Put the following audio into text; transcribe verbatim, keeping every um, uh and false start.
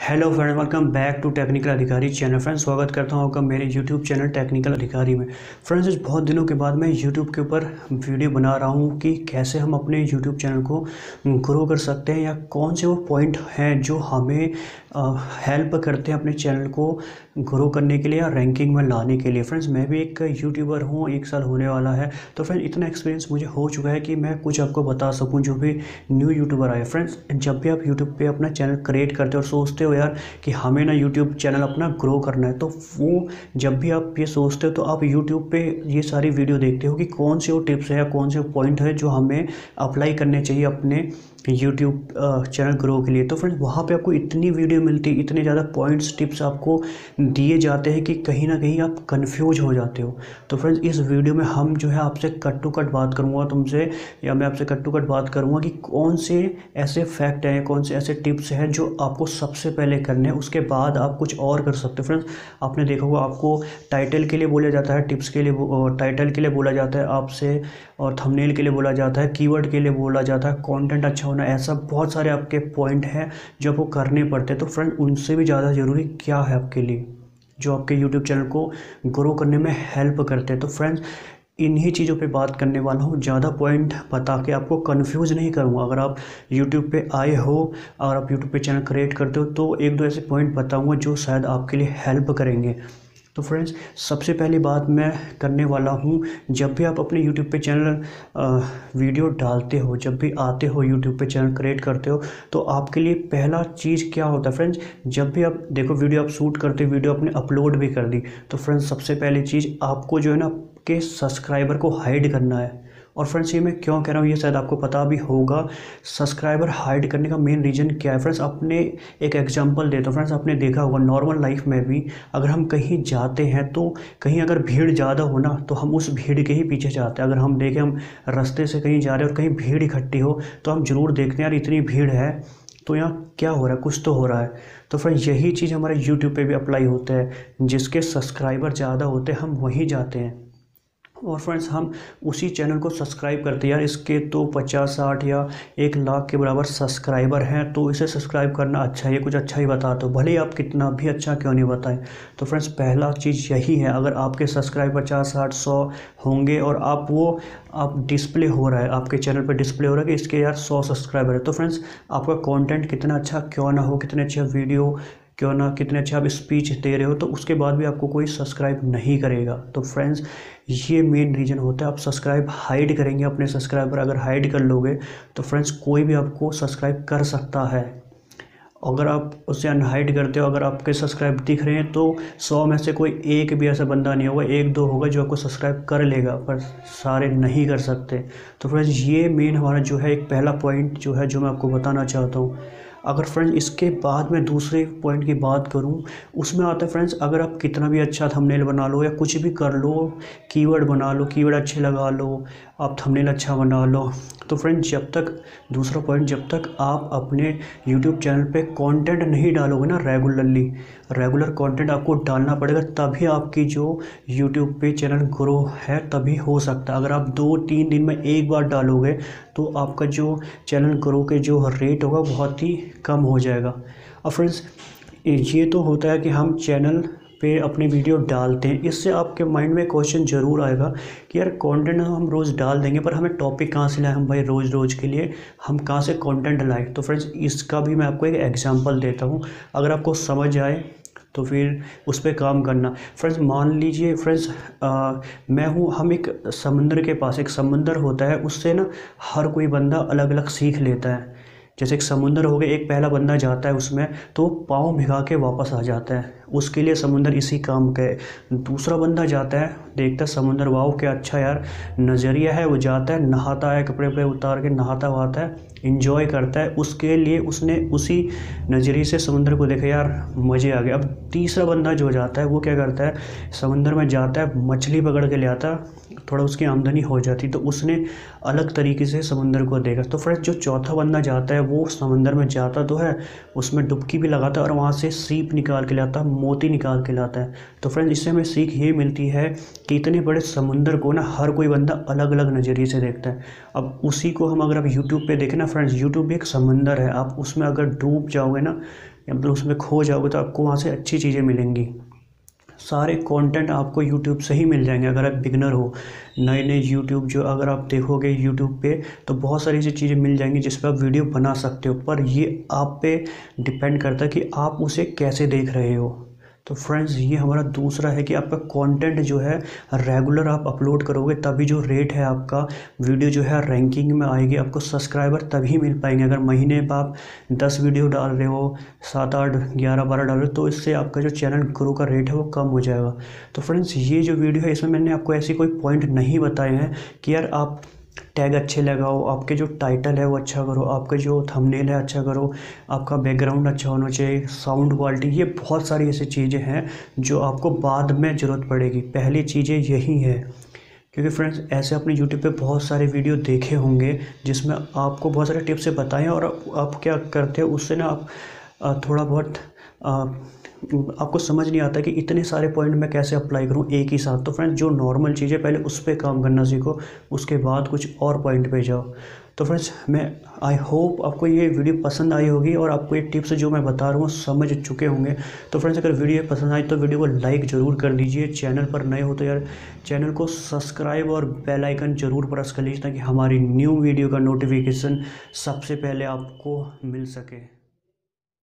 Hello friends, welcome back to technical अधिकारी channel. Friends, स्वागत करता हूं आपका मेरे यूट्यूब चैनल टेक्निकल अधिकारी में। फ्रेंड्स, आज बहुत दिनों के बाद मैं यूट्यूब के ऊपर वीडियो बना रहा हूं कि कैसे हम अपने यूट्यूब चैनल को ग्रो कर सकते हैं या कौन से वो पॉइंट हैं जो हमें हेल्प करते हैं अपने चैनल को ग्रो करने के लिए या रैंकिंग में लाने के लिए। फ्रेंड्स, मैं भी एक यूट्यूबर हूँ, एक साल होने वाला है, तो फ्रेंड्स इतना एक्सपीरियंस मुझे हो चुका है कि मैं कुछ आपको बता सकूँ जो भी न्यू यूट्यूबर आए। फ्रेंड्स, जब भी आप यूट्यूब पर अपना चैनल क्रिएट करते हो और सोचते हो यार कि हमें ना YouTube चैनल अपना ग्रो करना है, तो वो जब भी आप ये सोचते हो तो आप YouTube पे ये सारी वीडियो देखते हो कि कौन से वो टिप्स है या कौन से पॉइंट है जो हमें अप्लाई करने चाहिए अपने यूट्यूब चैनल ग्रो के लिए। तो फ्रेंड्स, वहाँ पे आपको इतनी वीडियो मिलती, इतने ज़्यादा पॉइंट्स टिप्स आपको दिए जाते हैं कि कहीं ना कहीं आप कन्फ्यूज हो जाते हो। तो फ्रेंड्स, इस वीडियो में हम जो है आपसे कट टू कट बात करूँगा तुमसे, या मैं आपसे कट टू कट बात करूँगा कि कौन से ऐसे फैक्ट हैं, कौन से ऐसे टिप्स हैं जो आपको सबसे पहले करने हैं, उसके बाद आप कुछ और कर सकते हो। फ्रेंड्स, आपने देखा होगा आपको टाइटल के लिए बोला जाता है, टिप्स के लिए टाइटल के लिए बोला जाता है आपसे, और थंबनेल के लिए बोला जाता है, कीवर्ड के लिए बोला जाता है, कॉन्टेंट अच्छा, ऐसा बहुत सारे आपके पॉइंट हैं जो आपको करने पड़ते हैं। तो फ्रेंड, उनसे भी ज़्यादा ज़रूरी क्या है आपके लिए जो आपके YouTube चैनल को ग्रो करने में हेल्प करते हैं। तो फ्रेंड्स, इन्हीं चीज़ों पे बात करने वाला हूँ। ज़्यादा पॉइंट बता के आपको कंफ्यूज नहीं करूँगा। अगर आप YouTube पे आए हो और आप YouTube पे चैनल क्रिएट करते हो तो एक दो ऐसे पॉइंट बताऊँगा जो शायद आपके लिए हेल्प करेंगे। तो फ्रेंड्स, सबसे पहली बात मैं करने वाला हूँ, जब भी आप अपने YouTube पे चैनल वीडियो डालते हो, जब भी आते हो YouTube पे चैनल क्रिएट करते हो, तो आपके लिए पहला चीज़ क्या होता है। फ्रेंड्स, जब भी आप देखो वीडियो आप शूट करते हो, वीडियो आपने अपलोड भी कर दी, तो फ्रेंड्स सबसे पहली चीज़ आपको जो है ना आपके सब्सक्राइबर को हाइड करना है। और फ्रेंड्स, ये मैं क्यों कह रहा हूँ ये शायद आपको पता भी होगा। सब्सक्राइबर हाइड करने का मेन रीज़न क्या है। फ्रेंड्स, अपने एक एग्जांपल देता हूँ। फ्रेंड्स, आपने देखा होगा नॉर्मल लाइफ में भी अगर हम कहीं जाते हैं तो कहीं अगर भीड़ ज़्यादा हो ना तो हम उस भीड़ के ही पीछे जाते हैं। अगर हम देखें हम रास्ते से कहीं जा रहे हैं और कहीं भीड़ इकट्ठी हो तो हम ज़रूर देखते हैं यार इतनी भीड़ है तो यहाँ क्या हो रहा है, कुछ तो हो रहा है। तो फ्रेंड्स, यही चीज़ हमारे यूट्यूब पर भी अप्लाई होता है। जिसके सब्सक्राइबर ज़्यादा होते हैं हम वहीं जाते हैं, और फ्रेंड्स हम उसी चैनल को सब्सक्राइब करते हैं। यार इसके तो पचास साठ या एक लाख के बराबर सब्सक्राइबर हैं तो इसे सब्सक्राइब करना अच्छा है, ये कुछ अच्छा ही बता दो, भले आप कितना भी अच्छा क्यों नहीं बताएं। तो फ्रेंड्स, पहला चीज़ यही है। अगर आपके सब्सक्राइब पचास साठ सौ होंगे और आप वो आप डिस्प्ले हो रहा है आपके चैनल पर, डिस्प्ले हो रहा है कि इसके यार सौ सब्सक्राइबर है, तो फ्रेंड्स आपका कॉन्टेंट कितना अच्छा क्यों ना हो, कितने अच्छे वीडियो क्यों ना, कितने अच्छे आप स्पीच दे रहे हो, तो उसके बाद भी आपको कोई सब्सक्राइब नहीं करेगा। तो फ्रेंड्स, ये मेन रीज़न होता है। आप सब्सक्राइब हाइड करेंगे अपने सब्सक्राइबर, अगर हाइड कर लोगे तो फ्रेंड्स कोई भी आपको सब्सक्राइब कर सकता है। अगर आप उसे अनहाइड करते हो, अगर आपके सब्सक्राइब दिख रहे हैं तो सौ में से कोई एक भी ऐसा बंदा नहीं होगा, एक दो होगा जो आपको सब्सक्राइब कर लेगा, पर सारे नहीं कर सकते। तो फ्रेंड्स, ये मेन हमारा जो है एक पहला पॉइंट जो है जो मैं आपको बताना चाहता हूँ। अगर फ्रेंड्स इसके बाद मैं दूसरे पॉइंट की बात करूं, उसमें आता है फ्रेंड्स अगर आप कितना भी अच्छा थंबनेल बना लो या कुछ भी कर लो, कीवर्ड बना लो, कीवर्ड अच्छे लगा लो, आप थंबनेल अच्छा बना लो, तो फ्रेंड्स जब तक दूसरा पॉइंट जब तक आप अपने YouTube चैनल पे कंटेंट नहीं डालोगे ना रेगुलरली, रेगुलर कंटेंट आपको डालना पड़ेगा, तभी आपकी जो YouTube पे चैनल ग्रो है तभी हो सकता है। अगर आप दो तीन दिन में एक बार डालोगे तो आपका जो चैनल ग्रो के जो रेट होगा बहुत ही कम हो जाएगा। और फ्रेंड्स, ये तो होता है कि हम चैनल पे अपनी वीडियो डालते हैं, इससे आपके माइंड में क्वेश्चन ज़रूर आएगा कि यार कंटेंट हम रोज़ डाल देंगे पर हमें टॉपिक कहाँ से लाए, हम भाई रोज़ रोज़ के लिए हम कहाँ से कंटेंट लाए। तो फ्रेंड्स, इसका भी मैं आपको एक एग्जांपल देता हूँ, अगर आपको समझ आए तो फिर उस पर काम करना। फ्रेंड्स, मान लीजिए फ्रेंड्स मैं हूँ, हम एक समुंदर के पास, एक समुंदर होता है, उससे ना हर कोई बंदा अलग अलग सीख लेता है। जैसे एक समुंदर हो गया, एक पहला बंदा जाता है उसमें तो वो पाँव भिगा के वापस आ जाता है, उसके लिए समुंदर इसी काम का है। दूसरा बंदा जाता है, देखता है समुंदर, वाओ क्या अच्छा यार नज़रिया है, वो जाता है नहाता है, कपड़े वपड़े उतार के नहाता वहाता है, इंजॉय करता है, उसके लिए उसने उसी नज़रिए से समुंदर को देखा, यार मज़े आ गए। अब तीसरा बंदा जो जाता है वो क्या करता है, समुंदर में जाता है, मछली पकड़ के ले आता है, थोड़ा उसकी आमदनी हो जाती, तो उसने अलग तरीके से समुंदर को देखा। तो फ्रेंड्स, जो चौथा बंदा जाता है वो समुंदर में जाता तो है, उसमें डुबकी भी लगाता है और वहाँ से सीप निकाल के लाता, मोती निकाल के लाता है। तो फ्रेंड्स, इससे हमें सीख ये मिलती है कि इतने बड़े समुंदर को ना हर कोई बंदा अलग अलग नज़रिए से देखता है। अब उसी को हम अगर आप यूट्यूब पे देखें ना फ्रेंड्स, यूट्यूब भी एक समुंदर है, आप उसमें अगर डूब जाओगे ना या मतलब उसमें खो जाओगे तो आपको वहाँ से अच्छी चीज़ें मिलेंगी। सारे कंटेंट आपको YouTube से ही मिल जाएंगे अगर आप बिगनर हो। नए नए YouTube जो अगर आप देखोगे YouTube पे तो बहुत सारी ऐसी चीज़ें मिल जाएंगी जिस पर आप वीडियो बना सकते हो, पर ये आप पे डिपेंड करता है कि आप उसे कैसे देख रहे हो। तो फ्रेंड्स ये हमारा दूसरा है कि आपका कंटेंट जो है रेगुलर आप अपलोड करोगे तभी जो रेट है आपका वीडियो जो है रैंकिंग में आएगी, आपको सब्सक्राइबर तभी मिल पाएंगे। अगर महीने पर आप दस वीडियो डाल रहे हो, सात आठ ग्यारह बारह डाल रहे हो, तो इससे आपका जो चैनल ग्रो का रेट है वो कम हो जाएगा। तो फ्रेंड्स ये जो वीडियो है इसमें मैंने आपको ऐसी कोई पॉइंट नहीं बताए हैं कि यार आप टैग अच्छे लगाओ, आपके जो टाइटल है वो अच्छा करो, आपके जो थंबनेल है अच्छा करो, आपका बैकग्राउंड अच्छा होना चाहिए, साउंड क्वालिटी, ये बहुत सारी ऐसी चीज़ें हैं जो आपको बाद में ज़रूरत पड़ेगी। पहली चीज़ें यही है, क्योंकि फ्रेंड्स ऐसे आपने YouTube पे बहुत सारे वीडियो देखे होंगे जिसमें आपको बहुत सारे टिप्स बताएं और आप क्या करते हो उससे ना आप थोड़ा बहुत आ, आपको समझ नहीं आता कि इतने सारे पॉइंट मैं कैसे अप्लाई करूं एक ही साथ। तो फ्रेंड्स जो नॉर्मल चीज़ें पहले उस पर काम करना सीखो, उसके बाद कुछ और पॉइंट पे जाओ। तो फ्रेंड्स मैं आई होप आपको ये वीडियो पसंद आई होगी और आपको ये टिप्स जो मैं बता रहा हूँ समझ चुके होंगे। तो फ्रेंड्स अगर वीडियो पसंद आई तो वीडियो को लाइक ज़रूर कर लीजिए, चैनल पर नए हो तो यार चैनल को सब्सक्राइब और बेल आइकन ज़रूर प्रेस कर लीजिए ताकि हमारी न्यू वीडियो का नोटिफिकेशन सबसे पहले आपको मिल सके।